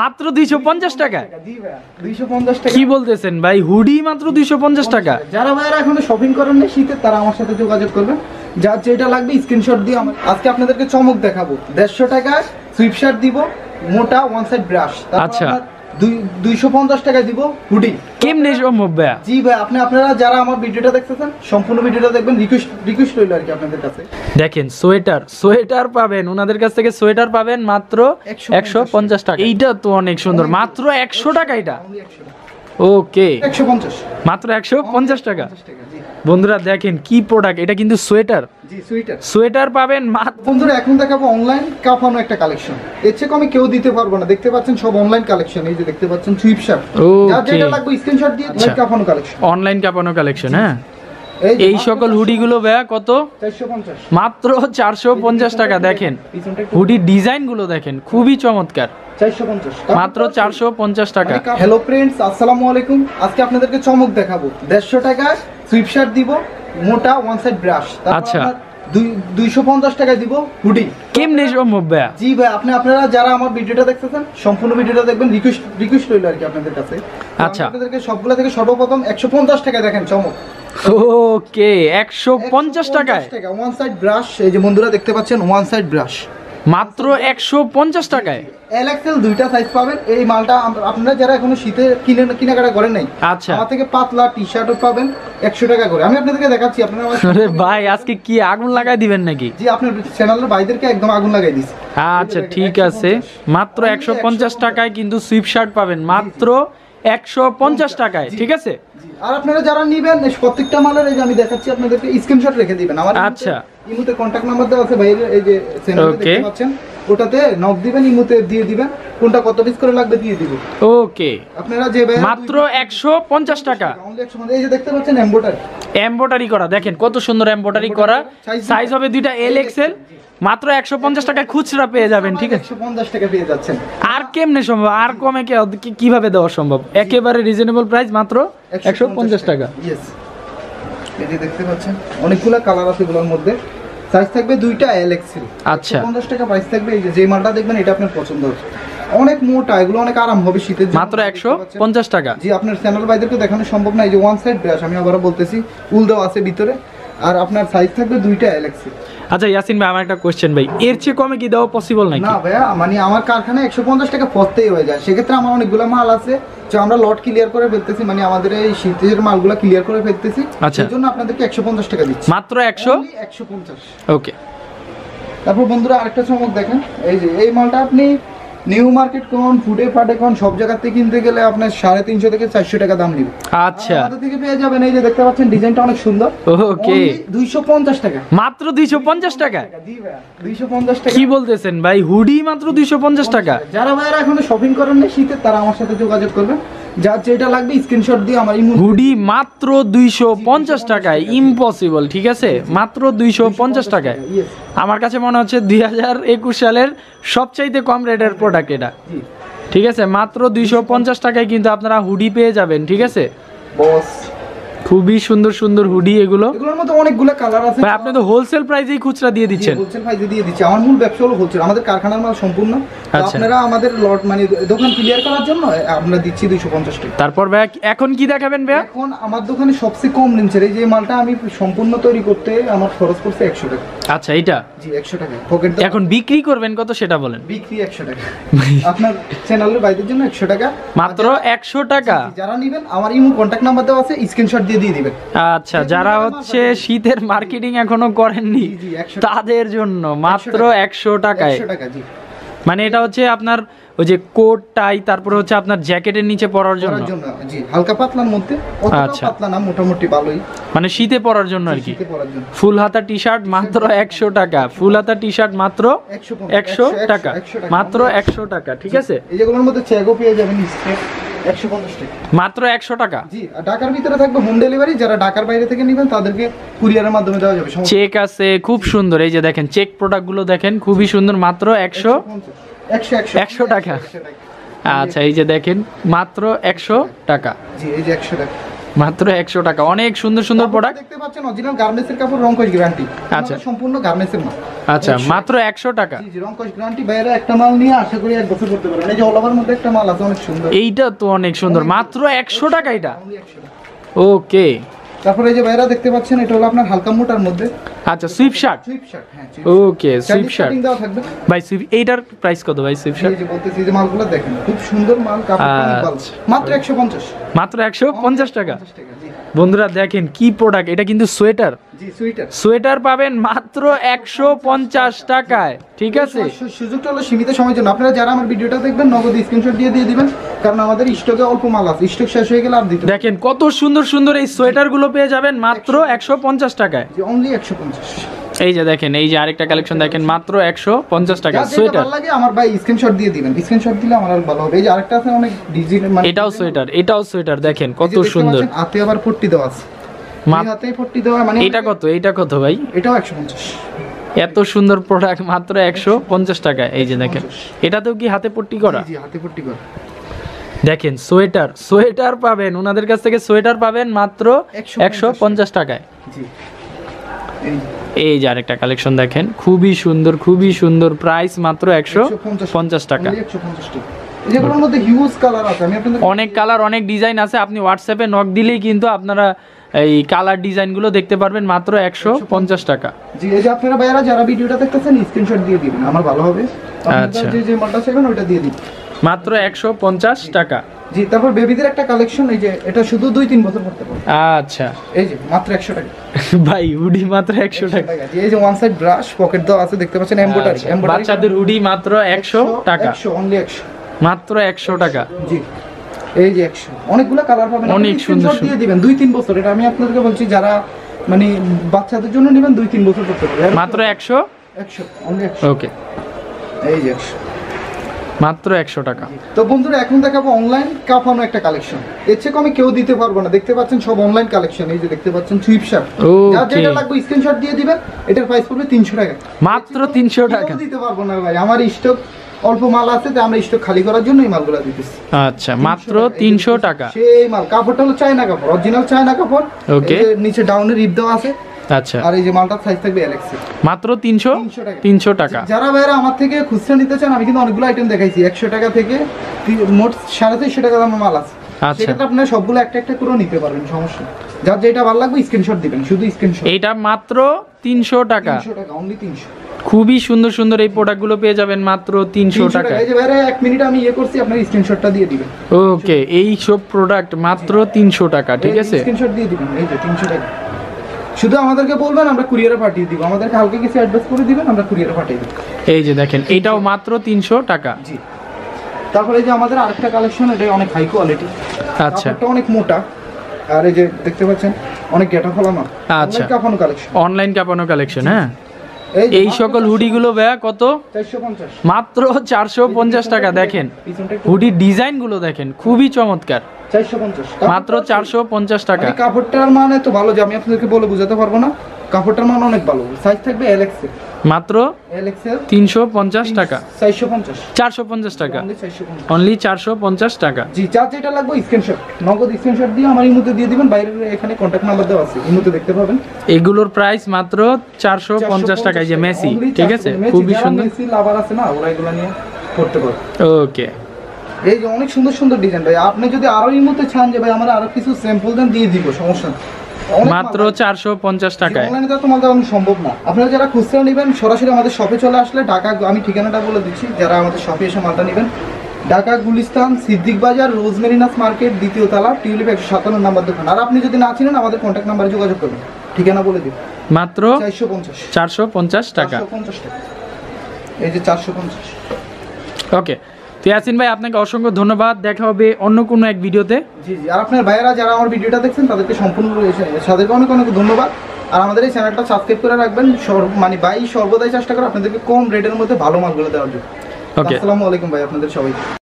মাত্র 250 টাকা কি বলতেছেন ভাই? হুডি মাত্র 250 টাকা। যারা ভাইরা এখনো শপিং করেন না শীতে, তারা আমার সাথে যোগাযোগ করবেন। যার যেটা লাগবে স্ক্রিনশট দিয়ে। আজকে আপনাদেরকে চমক দেখাবো। 150 টাকা সুইপ শার্ট দিব, মোটা ওয়ান সাইড ব্রাশ। আচ্ছা, 250 টাকা দিব হুডি। কেমনে সম্ভব ভাইয়া? জি ভাই, আপনারা যারা আমার ভিডিওটা দেখতেছেন সম্পূর্ণ ভিডিওটা দেখবেন। রিকোয়েস্ট রইল আর কি আপনাদের কাছে। দেখেন সোয়েটার পাবেন ওনাদের কাছ থেকে। সোয়েটার পাবেন মাত্র 150 টাকা। এইটা তো অনেক সুন্দর, মাত্র 100 টাকা এটা। ওকে, 150 মাত্র 150 টাকা। বন্ধুরা দেখেন কি প্রোডাক্ট এটা, কিন্তু সোয়েটার। জি, সোয়েটার পাবেন মাত্র। বন্ধুরা এখন দেখাবো অনলাইন কাফানো একটা কালেকশন। এর চেয়ে কমে কেউ দিতে পারবো না। দেখতে পাচ্ছেন সব অনলাইন কালেকশন। এই যে দেখতে পাচ্ছেন সুইপ শার্ট, যার যেটা লাগবে স্ক্রিনশট দিয়ে। কাফানো কালেকশন, অনলাইন কাফানো কালেকশন। হ্যাঁ, এই সকল হুডি গুলো ভাইয়া কত? 450 মাত্র 450 টাকা। দেখেন হুডি ডিজাইন গুলো দেখেন, খুবই চমৎকার। 450 মাত্র 450 টাকা। হ্যালো फ्रेंड्स, আসসালামু আলাইকুম। আজকে আপনাদেরকে চমক দেখাবো। 150 টাকা সুইপ শার্ট দিব, মোটা ওয়ান সাইড ব্রাশ। আচ্ছা, 250 টাকা দিব হুডি। কেমনে সম্ভব ভাইয়া? জি ভাই, আপনারা যারা আমার ভিডিওটা দেখতেছেন সম্পূর্ণ ভিডিওটা দেখবেন। রিকোয়েস্ট রইল আর কি আপনাদের কাছে। আচ্ছা, আপনাদেরকে সবগুলা থেকে সর্বপ্রথম 150 টাকা দেখেন চমক। ওকে, 150 টাকায় ওয়ান সাইড ব্রাশ। এই যে বন্ধুরা দেখতে পাচ্ছেন ওয়ান সাইড ব্রাশ মাত্র 150 টাকায়। এলএক্সএল দুইটা সাইজ পাবেন। এই মালটা আপনারা যারা এখনো শীতে কিনাকাটা করেন নাই, আচ্ছা, আমার থেকে পাতলা টি-শার্টও পাবেন 100 টাকা করে। আমি আপনাদেরকে দেখাচ্ছি। আপনারা আরে ভাই আজকে কি আগুন লাগাই দিবেন নাকি? জি, আপনাদের চ্যানেলের ভাইদেরকে একদম আগুন লাগাই দিছি। আচ্ছা ঠিক আছে, মাত্র 150 টাকায় কিন্তু সুইপ শার্ট পাবেন মাত্র 150 টাকায়। ঠিক আছে, আর আপনারা যারা নেবেন প্রত্যেকটা মালের এই যে আমি দেখাচ্ছি আপনাদেরকে, স্ক্রিনশট রেখে দিবেন আমার। আচ্ছা, ইমুতে কন্টাক্ট নাম্বার দেওয়া আছে ভাইয়ের। এই যে চ্যানেলে দেখতে পাচ্ছেন, ওটাতে নক দিবেন, ইমুতে দিয়ে দিবেন কোনটা কত পিস করে লাগবে দিয়ে দিব। ওকে, আপনারা যে ভাই মাত্র 150 টাকা। এই যে দেখতে পাচ্ছেন এমব্রয়ডারি করা। দেখেন কত সুন্দর এমব্রয়ডারি করা। সাইজ হবে দুইটা এল এক্সএল। মাত্র 150 টাকায় খুচরা পেয়ে যাবেন। ঠিক আছে, 150 টাকা পেয়ে যাচ্ছেন। আর কেমনে সম্ভব? আর কমে কিভাবে দেওয়া সম্ভব? একেবারে রিজনেবল প্রাইস, মাত্র 150 টাকা। ইয়েস, এই যে দেখতে পাচ্ছেন অনেকগুলা কালার আছে। এগুলোর মধ্যে সাইজ থাকবে দুইটা এল এক্সএল। আচ্ছা, 150 টাকা প্রাইস থাকবে। এই যে মালটা দেখবেন এটা আপনার পছন্দ হবে, অনেক মোটা, এগুলো অনেক আরাম হবে শীতের জন্য। মাত্র 150 টাকা। জি, আপনার চ্যানেল ভাইদেরকে দেখানো সম্ভব না। এই যে ওয়ান সাইড ব্রাশ, আমি আবারো বলতেছি, উল দাও আছে ভিতরে। আর আপনার সাইজ থাকবে দুইটা এল এক্সএল। আচ্ছা ইয়াসিন ভাই, আমার একটা কোশ্চেন ভাই, এর চেয়ে কমে কি দেওয়া পসিবল নাকি? না ভাই, মানে আমার কারখানায় 150 টাকা পড়তেই হয়ে যায়। সেক্ষেত্রে আমার অনেকগুলো মাল আছে, তো আমরা লট ক্লিয়ার করে ফেলতেছি, মানে আমাদের এই শীতের মালগুলো ক্লিয়ার করে ফেলতেছি। সেজন্য আপনাদেরকে 150 টাকা দিচ্ছি মাত্র 150। ওকে, তারপর বন্ধুরা আরেকটা চমক দেখেন। এই যে এই মালটা আপনি নিউ মার্কেট কোন, ফুডে ফাটে কোন, সব জায়গাতে কিনতে গেলে আপনার 350 থেকে 400 টাকা দাম নিবে। আচ্ছা, আমাদের থেকে পেয়ে যাবেন। এই যে দেখতে পাচ্ছেন ডিজাইনটা অনেক সুন্দর। ওকে, 250 টাকা মাত্র। 250 টাকা জি ভাই, 250 টাকা কি বলতেছেন ভাই? হুডি মাত্র 250 টাকা। যারা ভাইরা এখনো শপিং করেন না শীতে, তারা আমার সাথে যোগাযোগ করবেন। যার যেটা লাগবে স্ক্রিনশট দিয়ে আমার। হুডি মাত্র 250 টাকায়, ইম্পসিবল। ঠিক আছে, মাত্র 250 টাকায়। আমার কাছে মনে হচ্ছে 2021 সালের সবচাইতে কম রেটের প্রোডাক্ট এটা। ঠিক আছে, মাত্র 250 টাকায় কিন্তু আপনারা হুডি পেয়ে যাবেন। ঠিক আছে, খুবই সুন্দর সুন্দর হুডি। এগুলো এগুলোর মধ্যে অনেকগুলো কালার আছে ভাই। আপনি তো হোলসেল প্রাইসেই খুচরা দিয়ে দিচ্ছেন? হোলসেল প্রাইসে দিয়ে দিচ্ছি। আমার মূল ব্যবসা হলো হোলসেল, আমাদের কারখানার মাল সম্পূর্ণ। আপনারা আমাদের লট মানে দোকান ক্লিয়ার করার জন্য আমরা দিচ্ছি 250 টাকা। তারপর ভাই এখন কি দেখাবেন ভাই? এখন আমার দোকানে সবচেয়ে কম নিচে এই যে মালটা আমি সম্পূর্ণ তৈরি করতে আমার খরচ করছে 100 টাকা। আচ্ছা, এটা জি 100 টাকা পকেট। এখন বিক্রি করবেন কত সেটা বলেন? বিক্রি 100 টাকা, আপনার চ্যানেলের ভাইদের জন্য 100 টাকা মাত্র। 100 টাকা যারা নেবেন আমার ইমো কন্টাক্ট নাম্বার দেওয়া আছে, স্ক্রিনশট দিয়ে দিবেন। আচ্ছা, যারা হচ্ছে শীতের মার্কেটিং এখনো করেননি তাদের জন্য মাত্র 100 টাকায়। মানে এটা হচ্ছে আপনার ওই যে কোট টাই, তারপরে হচ্ছে আপনার জ্যাকেটের নিচে পরার জন্য। জি, হালকা পাতলার মধ্যে, অতটা পাতলা না, মোটামুটি ভালোই, মানে শীতে পরার জন্য আর কি। ফুল হাতা টি-শার্ট মাত্র 100 টাকা। ফুল হাতা টি-শার্ট মাত্র 100 টাকা। মাত্র 100 টাকা। ঠিক আছে, এই যেগুলোর মধ্যে চেকও পেয়ে যাবেন মাত্র 100 টাকা। জি, ঢাকার ভিতরে থাকবে হোম ডেলিভারি। যারা ঢাকার বাইরে থেকে নেবেন তাদেরকে কুরিয়ারের মাধ্যমে দেওয়া যাবে। চেক আছে, খুব সুন্দর। এই যে দেখেন চেক প্রোডাক্ট গুলো দেখেন, খুবই সুন্দর। মাত্র 100 টাকা। আচ্ছা, এই যে দেখেন মাত্র 100 টাকা। জি, এই যে 100 টাকা। মাত্র 100 টাকা। অনেক সুন্দর সুন্দর প্রোডাক্ট দেখতে পাচ্ছেন, অরিজিনাল গার্মেন্টসের কাপড়, রং কোশ গ্যারান্টি। আচ্ছা, সম্পূর্ণ গার্মেন্টসের মাল। আচ্ছা, মাত্র 100 টাকা। জি, রং কোশ গ্যারান্টি। বাইরে একটা মাল নিয়ে আশা করি এক বছর করতে পারবেন। এই যে অল ওভার মধ্যে একটা মাল আছে অনেক সুন্দর, এইটা তো অনেক সুন্দর, মাত্র 100 টাকা এটা। ওকে, তারপরে এই যে বাইরে দেখতে পাচ্ছেন, এটা হলো আপনার হালকা মোটার মধ্যে। আচ্ছা, সুইপ শার্ট। সুইপ শার্ট, হ্যাঁ। ওকে, সুইপ শার্ট দাও থাকবে ভাই। সুইপ এইটার প্রাইস কত ভাই? সুইপ শার্ট এই যে বলতেছি, যে মালগুলো দেখেন খুব সুন্দর মাল, কাপড়টা খুব ভালো। মাত্র 150, মাত্র 150 টাকা। বন্ধুরা দেখেন কি প্রোডাক্ট, এটা কিন্তু সোয়েটার। জি, সোয়েটার। সোয়েটার পাবেন মাত্র 150 টাকায়। ঠিক আছে, সুযোগটা হলো সীমিত সময়ের জন্য। আপনারা যারা আমার ভিডিওটা দেখবেন নগদ স্ক্রিনশট দিয়ে দিবেন, কারণ আমাদের স্টকে অল্প মাল আছে, স্টক শেষ হয়ে গেলে আর দিতে। দেখেন কত সুন্দর সুন্দর এই সোয়েটার গুলো পেয়ে যাবেন মাত্র 150 টাকায়। জি, অনলি 150। এই যে দেখেন, এই যে আরেকটা কালেকশন দেখেন, মাত্র 150 টাকা সোয়েটার। ভালো লাগে আমার ভাই, স্ক্রিনশট দিয়ে দিবেন, স্ক্রিনশট দিলে আমার ভালো হবে। এই যে আরেকটা আছে অনেক ডিজাইন, মানে এটাও সোয়েটার, এটাও সোয়েটার। দেখেন কত সুন্দর, হাতে আবার পট্টি দেওয়া আছে, হাতে পট্টি দেওয়া। মানে এটা কত, এটা কত ভাই? এটাও 150। এত সুন্দর প্রোডাক্ট মাত্র 150 টাকা। এই যে দেখেন, এটাতেও কি হাতে পট্টি করা? জি, হাতে পট্টি করা। দেখেন সোয়েটার, সোয়েটার পাবেন ওনাদের কাছ থেকে, সোয়েটার পাবেন মাত্র 150 টাকায়। জি, এই যে আরেকটা কালেকশন দেখেন, খুবই সুন্দর, খুবই সুন্দর। প্রাইস মাত্র 150 টাকা। অনেক কালার, অনেক ডিজাইন আছে। আপনি হোয়াটসঅ্যাপে নক দিলেই কিন্তু আপনারা এই কালার ডিজাইন গুলো দেখতে পারবেন মাত্র 150 টাকা। জি, এই যে আপনারা ভাইরা যারা ভিডিওটা দেখতেছেন স্ক্রিনশট দিয়ে দিবেন, আমার ভালো হবে। আচ্ছা, যে যে মডেলটা চাইবেন ওটা দিয়ে দিন, মাত্র 150 টাকা। জি, তারপর বেবিদের একটা কালেকশন, এই যে এটা শুধু 2-3 বছর পড়তে পারবে। আচ্ছা, এই যে মাত্র 100 টাকা ভাই, হুডি মাত্র 100 টাকা। জি, এই যে ওয়ান সাইড ব্রাশ পকেট দাও আছে, দেখতে পাচ্ছেন এমব্রয়ডারি, বাচ্চাদের হুডি মাত্র 100 টাকা। 100 অনলি, 100 মাত্র 100 টাকা। জি, এই যে 100, অনেকগুলো কালার পাবেন, অনেক সুন্দর সুন্দর দিয়ে দিবেন 2-3 বছর। এটা আমি আপনাদেরকে বলছি, যারা মানে বাচ্চাদের জন্য নেবেন 2-3 বছর পড়তে পারবে, মাত্র 100 অনলি 100। ওকে, এই যে 100, মাত্র 100 টাকা। তো বন্ধুরা এখন দেখাবো অনলাইন কাফানো একটা কালেকশন, এর চেয়ে কমে কেউ দিতে পারবো না। দেখতে পাচ্ছেন সব অনলাইন কালেকশন। এই যে দেখতে পাচ্ছেন সুইপ শার্ট, যার যেটা লাগবে স্ক্রিনশট দিয়ে দিবেন। এটার প্রাইস পড়বে 300 টাকা, মাত্র 300 টাকা। দিতে পারবো না ভাই, আমার স্টক অল্প মাল আছে, তাই আমরা স্টক খালি করার জন্য এই মালগুলো দিতেছি। আচ্ছা, মাত্র 300 টাকা। সেই মাল, কাপড়টা হলো চায়না কাপড়, অরিজিনাল চায়না কাপড়। ওকে, নিচে ডাউনের রিপ দেওয়া আছে। আচ্ছা, আর এই যে মালটার সাইজ থাকবে এলএক্সি, মাত্র 300 টাকা। যারা ভাইরা আমার থেকে খুচরা নিতে চান, আমি কিন্তু অনেকগুলো আইটেম দেখাইছি, 100 টাকা থেকে মোট 350 টাকা দামের মাল আছে। আচ্ছা, সেটা আপনারা সবগুলো একটা একটা করে নিতে পারবেন, সমস্যা। যার যেটা ভালো লাগবে স্ক্রিনশট দিবেন, শুধু স্ক্রিনশট। এটা মাত্র 300 টাকা, 300 টাকা অনলি 300। খুবই সুন্দর সুন্দর এই প্রোডাক্টগুলো পেয়ে যাবেন মাত্র 300 টাকা। এই যে ভাইরা 1 মিনিট আমি ইয়ে করছি, আপনারা স্ক্রিনশটটা দিয়ে দিবেন। ওকে, এই সব প্রোডাক্ট মাত্র 300 টাকা। ঠিক আছে, স্ক্রিনশট দিয়ে দিবেন। এই যে 300 টাকা, শুধু আমাদেরকে বলবেন, আমরা কুরিয়ারে পাঠিয়ে দিব। আমাদেরকে হালকা কিছু অ্যাডভান্স করে দিবেন, আমরা কুরিয়ারে পাঠিয়ে দিব। এই যে দেখেন, এটাও মাত্র 300 টাকা। জি, তারপরে এই যে আমাদের আরেকটা কালেকশন, এটা অনেক হাই কোয়ালিটি। আচ্ছা, এটা অনেক মোটা, আর এই যে দেখতে পাচ্ছেন অনেক গেটা ফলানো। আচ্ছা, কাপড় কালেকশন, অনলাইন কাপড় কালেকশন। হ্যাঁ, এই সকল হুডি গুলো ভাইয়া কত? 450, মাত্র 450 টাকা। দেখেন হুডি ডিজাইন গুলো দেখেন, খুবই চমৎকার। 450, মাত্র 450 টাকা। কাপড়টার মান এত ভালো যে আমি আপনাদেরকে বলে বুঝাতে পারবো না, কাপড়টার মান অনেক ভালো। সাইজ থাকবে এল এক্স এল, মাত্র এল এক্স এল 350 টাকা। 450 টাকা অনলি, 450 টাকা। জি, যা যেটা লাগবে স্ক্রিনশট, নগদ স্ক্রিনশট দিয়ে আমার এই মুহূর্তে দিয়ে দিবেন। বাইরে এখানে কন্টাক্ট নাম্বার দেওয়া আছে, এই মুহূর্তে দেখতে পাবেন। এগুলোর প্রাইস মাত্র 450 টাকা। এই যে মেসি, ঠিক আছে, খুবই সুন্দর মেসি লাভার আছে না, ওরা এগুলো নিয়ে করতে পারে। ওকে, এই যে অনেক সুন্দর সুন্দর ডিজাইন ভাই। আপনি যদি আরো এই মুহূর্তে চান যে ভাই আমরা আরো কিছু স্যাম্পল দেন, দিয়ে দিব, সমস্যা নেই। মাত্র 450 টাকায়। অনলাইনে তো তোমাদের সম্ভব না। আপনারা যারা খুচরা নেবেন সরাসরি আমাদের শপে চলে আসলে, ঢাকা, আমি ঠিকানাটা বলে দিচ্ছি, যারা আমাদের শপে এসে মালটা নেবেন, ঢাকা গুলিস্তান সিদ্দিক বাজার রোজমেরিনাস মার্কেট, 2য় তলা, টিউলিপ 157 নম্বর দোকান। আর আপনি যদি না চিনেন আমাদের কন্টাক্ট নাম্বারে যোগাযোগ করবেন, ঠিকানা বলে দিব। মাত্র 450 টাকা। 450 টাকা, এই যে 450। ওকে, তো ইয়াসিন ভাই আপনাকে অসংখ্য ধন্যবাদ, দেখা হবে অন্য কোনো এক ভিডিওতে। জি জি, আর আপনার ভাইয়েরা যারা আমার ভিডিওটা দেখছেন তাদেরকে সম্পূর্ণ তাদেরকে অনেক অনেক ধন্যবাদ। আর আমাদের এই চ্যানেলটা সাবস্ক্রাইব করে রাখবেন, মানে ভাই সর্বদাই চেষ্টা করে আপনাদেরকে কম রেটের মধ্যে ভালো মালগুলো দেওয়ার জন্য। ওকে, আসসালামু আলাইকুম ভাই, আপনাদের সবাই।